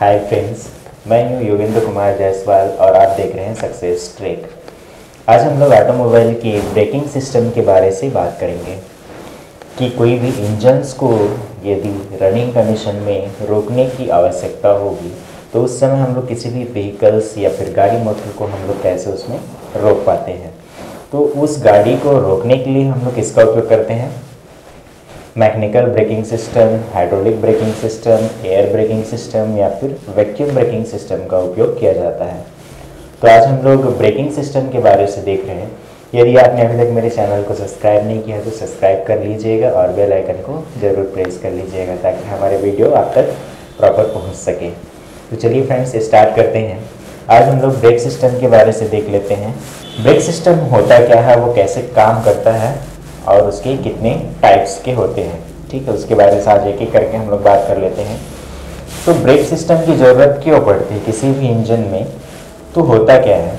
Hi friends, मैं हूँ योगेंद्र कुमार जायसवाल और आप देख रहे हैं सक्सेस ट्रेक। आज हम लोग ऑटोमोबाइल के ब्रेकिंग सिस्टम के बारे से बात करेंगे कि कोई भी इंजन्स को यदि रनिंग कंडीशन में रोकने की आवश्यकता होगी तो उस समय हम लोग किसी भी व्हीकल्स या फिर गाड़ी मोटर को हम लोग कैसे उसमें रोक पाते हैं। तो उस गाड़ी को रोकने के लिए हम लोग किसका उपयोग करते हैं? Mechanical braking system, hydraulic braking system, air braking system या फिर वैक्यूम ब्रेकिंग सिस्टम का उपयोग किया जाता है। तो आज हम लोग ब्रेकिंग सिस्टम के बारे से देख रहे हैं। यदि आपने अभी तक मेरे चैनल को सब्सक्राइब नहीं किया है तो सब्सक्राइब कर लीजिएगा और बेल आइकन को ज़रूर प्रेस कर लीजिएगा ताकि हमारे वीडियो आप तक प्रॉपर पहुँच सके। तो चलिए फ्रेंड्स, स्टार्ट करते हैं। आज हम लोग ब्रेक सिस्टम के बारे से देख लेते हैं। ब्रेक सिस्टम होता क्या है, वो कैसे काम करता है और उसके कितने टाइप्स के होते हैं, ठीक है, उसके बारे से आज एक एक करके हम लोग बात कर लेते हैं। तो ब्रेक सिस्टम की ज़रूरत क्यों पड़ती है किसी भी इंजन में? तो होता क्या है,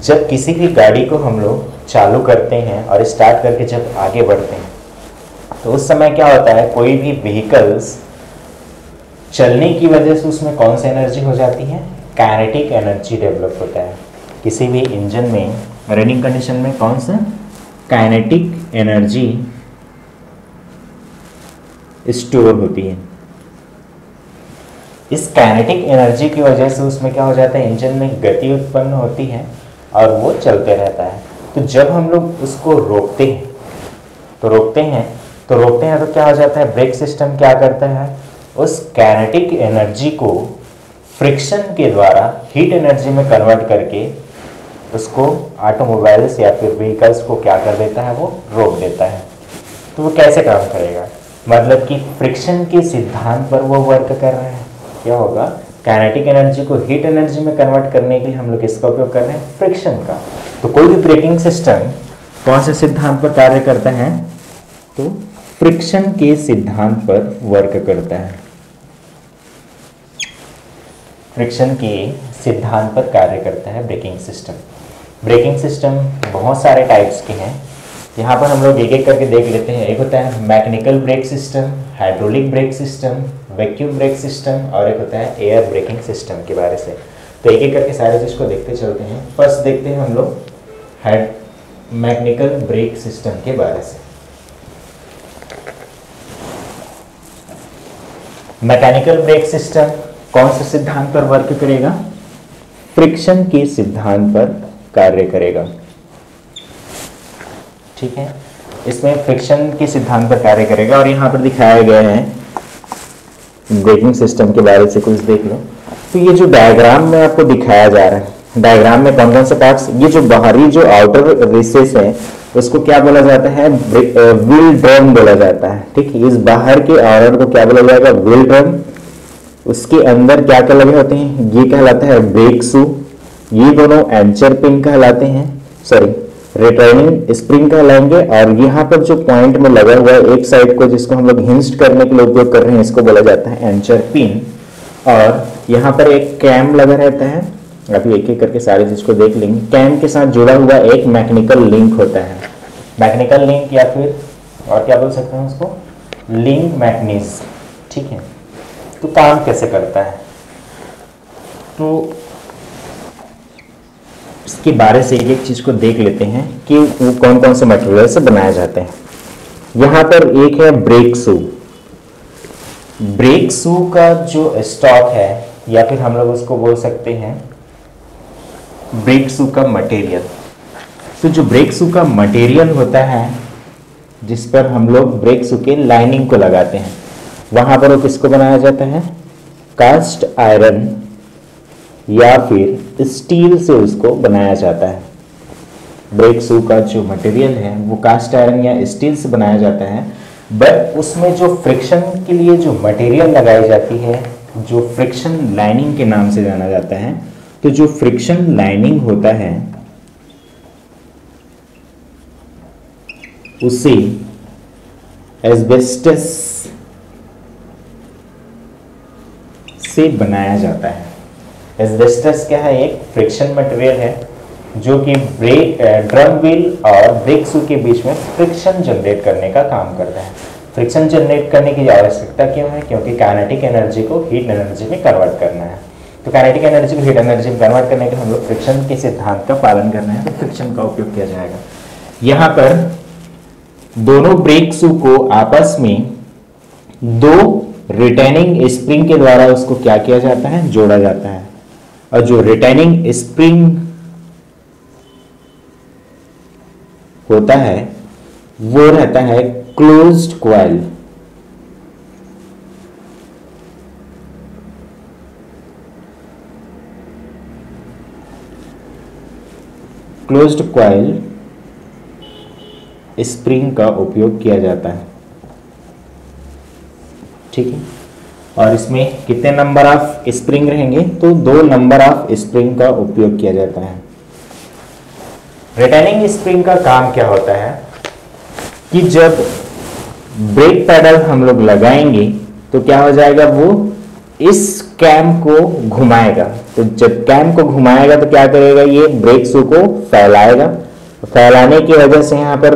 जब किसी भी गाड़ी को हम लोग चालू करते हैं और स्टार्ट करके जब आगे बढ़ते हैं तो उस समय क्या होता है, कोई भी व्हीकल्स चलने की वजह से उसमें कौन सी एनर्जी हो जाती है, काइनेटिक एनर्जी डेवलप होता है। किसी भी इंजन में रनिंग कंडीशन में कौन सा काइनेटिक एनर्जी स्टोर होती है। इस काइनेटिक एनर्जी की वजह से उसमें क्या हो जाता है, इंजन में गति उत्पन्न होती है और वो चलते रहता है। तो जब हम लोग उसको रोकते हैं तो क्या हो जाता है, ब्रेक सिस्टम क्या करता है, उस काइनेटिक एनर्जी को फ्रिक्शन के द्वारा हीट एनर्जी में कन्वर्ट करके उसको ऑटोमोबाइल्स या फिर व्हीकल्स को क्या कर देता है, वो रोक देता है। तो वो कैसे काम करेगा, मतलब कि फ्रिक्शन के सिद्धांत पर वो वर्क कर रहा है। क्या होगा, काइनेटिक एनर्जी को हीट एनर्जी में कन्वर्ट करने के लिए हम लोग इसका उपयोग कर रहे हैं, फ्रिक्शन का। तो कोई भी ब्रेकिंग सिस्टम कौन से सिद्धांत पर कार्य करता है, तो फ्रिक्शन के सिद्धांत पर वर्क करता है, फ्रिक्शन के सिद्धांत पर कार्य करता है ब्रेकिंग सिस्टम। ब्रेकिंग सिस्टम बहुत सारे टाइप्स के हैं, यहाँ पर हम लोग एक एक करके देख लेते हैं। एक होता है mechanical brake system, hydraulic brake system, vacuum brake system और एक होता है एयर ब्रेकिंग सिस्टम के बारे से। तो एक एक करके सारे चीज़ को देखते चलते हैं। फर्स्ट देखते हैं हम लोग मैकेनिकल ब्रेक सिस्टम के बारे से। मैकेनिकल ब्रेक सिस्टम कौन से सिद्धांत पर वर्क करेगा, फ्रिक्शन के सिद्धांत पर कार्य करेगा, ठीक है, इसमें फ्रिक्शन के सिद्धांत पर कार्य करेगा। और यहाँ पर दिखाया गया है ब्रेकिंग सिस्टम के बारे से, कुछ देख लो। तो ये जो डायग्राम में आपको दिखाया जा रहा है, डायग्राम में कौन कौन से पार्ट्स, ये जो बाहरी जो आउटर रेसेस है उसको क्या बोला जाता है, व्हील ड्रम बोला जाता है, ठीक है। इस बाहर के आउटर को क्या बोला जाएगा, व्हील ड्रम। उसके अंदर क्या क्या लगे होते हैं, ये कहलाता है ब्रेक शू, ये दोनों एंचर पिन कहलाते हैं, सॉरी रिटर्निंग स्प्रिंग कहलाएंगे। और यहाँ पर जो पॉइंट में लगा हुआ है एक साइड को, जिसको हम लोग हिंस्ट करने के लिए उपयोग कर रहे हैं, इसको बोला जाता है एंचर पिन। और यहाँ पर एक कैम लगा रहता है, अभी एक एक करके सारी चीज को देख लेंगे। कैम के साथ जुड़ा हुआ एक मैकेनिकल लिंक होता है, मैकेनिकल लिंक या फिर और क्या बोल सकते हैं उसको, लिंक मैकेनिज्म, ठीक है। तो काम कैसे करता है, तो इसके बारे से एक एक चीज़ को देख लेते हैं कि वो कौन कौन से मटेरियल से बनाए जाते हैं। यहाँ पर एक है ब्रेक शू। ब्रेक शू का जो स्टॉक है या फिर हम लोग उसको बोल सकते हैं ब्रेक शू का मटेरियल। तो जो ब्रेक शू का मटेरियल होता है जिस पर हम लोग ब्रेक शू के लाइनिंग को लगाते हैं, वहाँ पर वो किसको बनाया जाता है, कास्ट आयरन या फिर स्टील से उसको बनाया जाता है। ब्रेक शू का जो मटेरियल है वो कास्ट आयरन या स्टील से बनाया जाता है, बट उसमें जो फ्रिक्शन के लिए जो मटेरियल लगाई जाती है, जो फ्रिक्शन लाइनिंग के नाम से जाना जाता है, तो जो फ्रिक्शन लाइनिंग होता है उसे एस्बेस्टस से बनाया जाता है। एस्बेस्टस क्या है, एक फ्रिक्शन मटेरियल है जो कि ब्रेक ड्रम व्हील और ब्रेक शू के बीच में फ्रिक्शन जनरेट करने का काम करता है। फ्रिक्शन जनरेट करने की आवश्यकता क्यों है? क्योंकि काइनेटिक एनर्जी को हीट एनर्जी में कन्वर्ट करना है। तो काइनेटिक एनर्जी को हीट एनर्जी में कन्वर्ट करने के लिए हम लोग फ्रिक्शन के सिद्धांत का पालन करना है, तो फ्रिक्शन का उपयोग किया जाएगा। यहाँ पर दोनों ब्रेक शू को आपस में दो रिटेनिंग स्प्रिंग के द्वारा उसको क्या किया जाता है, जोड़ा जाता है। और जो रिटेनिंग स्प्रिंग होता है वो रहता है closed coil. Closed coil spring का उपयोग किया जाता है, ठीक है। और इसमें कितने नंबर ऑफ स्प्रिंग रहेंगे? तो 2 नंबर ऑफ स्प्रिंग का उपयोग किया जाता है। रिटेनिंग स्प्रिंग का काम क्या होता है कि जब ब्रेक पैडल हम लोग लगाएंगे तो क्या हो जाएगा, वो इस कैम को घुमाएगा। तो जब कैम को घुमाएगा तो क्या करेगा, ये ब्रेक शू को फैलाएगा। फैलाने की वजह से यहाँ पर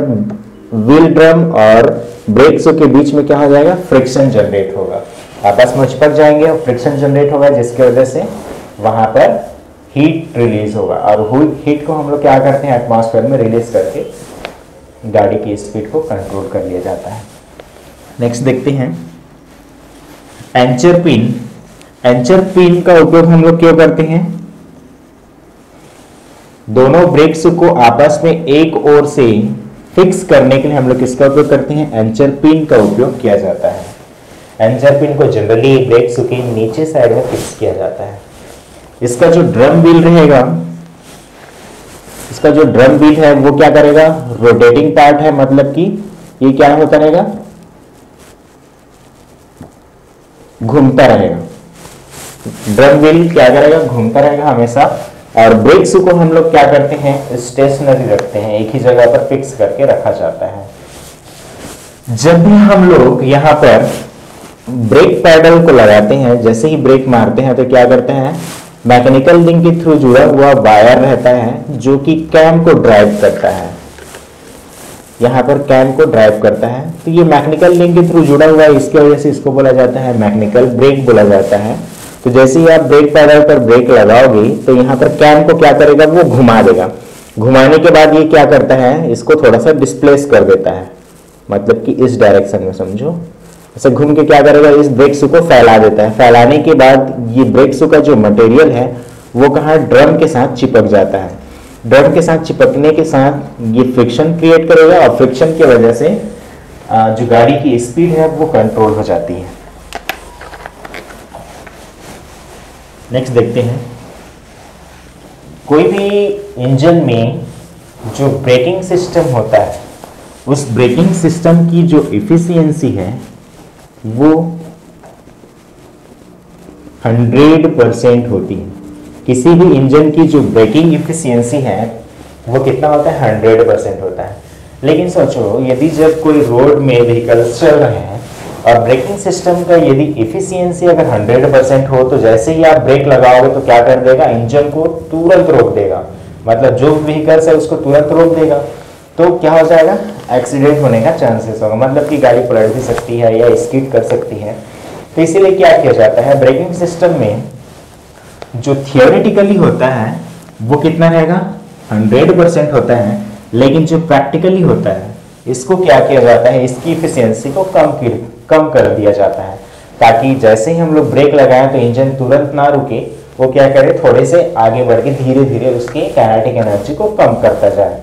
व्हील ड्रम और ब्रेक शू के बीच में क्या हो जाएगा, फ्रिक्शन जनरेट होगा। आपस में चिपक जाएंगे और फ्रिक्शन जनरेट होगा, जिसकी वजह से वहाँ पर हीट रिलीज होगा। और हीट को हम लोग क्या करते हैं, एटमॉस्फेयर में रिलीज करके गाड़ी की स्पीड को कंट्रोल कर लिया जाता है। नेक्स्ट देखते हैं एंचर पिन। एंचर पिन का उपयोग हम लोग क्यों करते हैं? दोनों ब्रेक्स को आपस में एक ओर से फिक्स करने के लिए हम लोग किसका उपयोग करते हैं, एंचर पिन का उपयोग किया जाता है। एंचर पिन को जनरली ब्रेक्स के नीचे साइड में फिक्स किया जाता है। इसका जो ड्रम व्हील रहेगा, इसका जो ड्रम व्हील है वो क्या करेगा, रोटेटिंग पार्ट है, मतलब कि ये क्या होता रहेगा, घूमता रहेगा। ड्रम व्हील क्या करेगा, घूमता रहेगा हमेशा। और ब्रेक शू को हम लोग क्या करते हैं, स्टेशनरी रखते हैं, एक ही जगह पर फिक्स करके रखा जाता है। जब भी हम लोग यहाँ पर ब्रेक पैडल को लगाते हैं, जैसे ही ब्रेक मारते हैं तो क्या करते हैं, मैकेनिकल लिंक के थ्रू जुड़ा हुआ वायर रहता है जो कि कैम को ड्राइव करता है। यहाँ पर कैम को ड्राइव करता है, तो ये मैकेनिकल लिंक के थ्रू जुड़ा हुआ है, इसकी वजह से इसको बोला जाता है मैकेनिकल ब्रेक बोला जाता है। तो जैसे ही आप ब्रेक पैडल पर ब्रेक लगाओगे तो यहाँ पर कैम को क्या करेगा, वो घुमा देगा। घुमाने के बाद ये क्या करता है, इसको थोड़ा सा डिस्प्लेस कर देता है, मतलब कि इस डायरेक्शन में, समझो ऐसे घूम के क्या करेगा, इस ब्रेक शू को फैला देता है। फैलाने के बाद ये ब्रेक शू का जो मटेरियल है वो कहाँ, ड्रम के साथ चिपक जाता है। ड्रम के साथ चिपकने के साथ ये फ्रिक्शन क्रिएट करेगा और फ्रिक्शन की वजह से जो गाड़ी की स्पीड है वो कंट्रोल हो जाती है। नेक्स्ट देखते हैं कोई भी इंजन में जो ब्रेकिंग सिस्टम होता है, उस ब्रेकिंग सिस्टम की जो इफिशियंसी है वो 100% होती है। किसी भी इंजन की जो ब्रेकिंग इफिशियंसी है वो कितना होता है, 100% होता है। लेकिन सोचो, यदि जब कोई रोड में व्हीकल्स चल रहे हैं और ब्रेकिंग सिस्टम का यदि इफिशियंसी अगर 100% हो तो जैसे ही आप ब्रेक लगाओगे तो क्या कर देगा, इंजन को तुरंत रोक देगा, मतलब जो व्हीकल्स है उसको तुरंत रोक देगा। तो क्या हो जाएगा, एक्सीडेंट होने का चांसेस होगा, मतलब कि गाड़ी पलट भी सकती है या स्किड कर सकती है। तो इसीलिए क्या किया जाता है, ब्रेकिंग सिस्टम में जो थियोरेटिकली होता है वो कितना रहेगा, 100% होता है। लेकिन जो प्रैक्टिकली होता है इसको क्या किया जाता है, इसकी इफिशियंसी को कम कर दिया जाता है, ताकि जैसे ही हम लोग ब्रेक लगाएं तो इंजन तुरंत ना रुके, वो क्या करे, थोड़े से आगे बढ़ के धीरे धीरे उसकी काइनेटिक एनर्जी को कम करता जाए।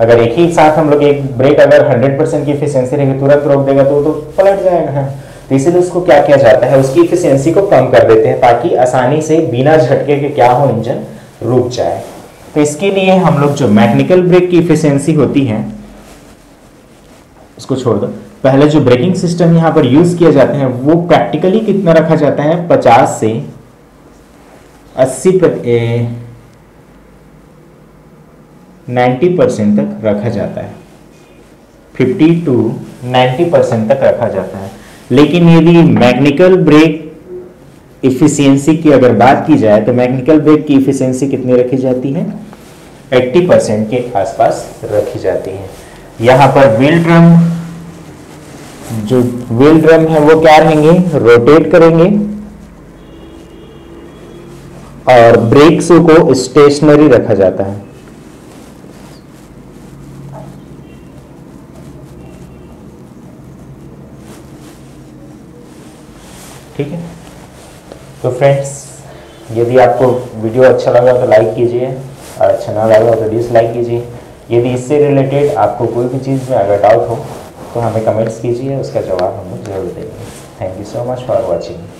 अगर एक ही साथ हम लोग एक ब्रेक अगर 100% की इफिशियंसी रहेगी, तुरंत रोक देगा तो वो तो पलट जाएगा। तो इसीलिए उसको क्या किया जाता है, उसकी इफिशियंसी को कम कर देते हैं, ताकि आसानी से बिना झटके के क्या हो, इंजन रुक जाए। तो इसके लिए हम लोग जो मैकेनिकल ब्रेक की इफिशियंसी होती है उसको छोड़ दो, पहले जो ब्रेकिंग सिस्टम यहाँ पर यूज किया जाता है वो प्रैक्टिकली कितना रखा जाता है, 50 से 90% तक रखा जाता है, 50 to 90% तक रखा जाता है। लेकिन यदि मैकेनिकल ब्रेक इफिशियंसी की अगर बात की जाए तो मैकेनिकल ब्रेक की इफिशियंसी कितनी रखी जाती है, 80% के आसपास रखी जाती हैं। यहाँ पर व्हील ड्रम, जो व्हील ड्रम है वो क्या रहेंगे, रोटेट करेंगे और ब्रेक शू को स्टेशनरी रखा जाता है। ठीक है, तो फ्रेंड्स यदि आपको वीडियो अच्छा लगा तो लाइक कीजिए और अच्छा ना लगा तो डिसलाइक कीजिए। यदि इससे रिलेटेड आपको कोई भी चीज़ में अगर डाउट हो तो हमें कमेंट्स कीजिए, उसका जवाब हम जरूर देंगे। Thank you so much for watching.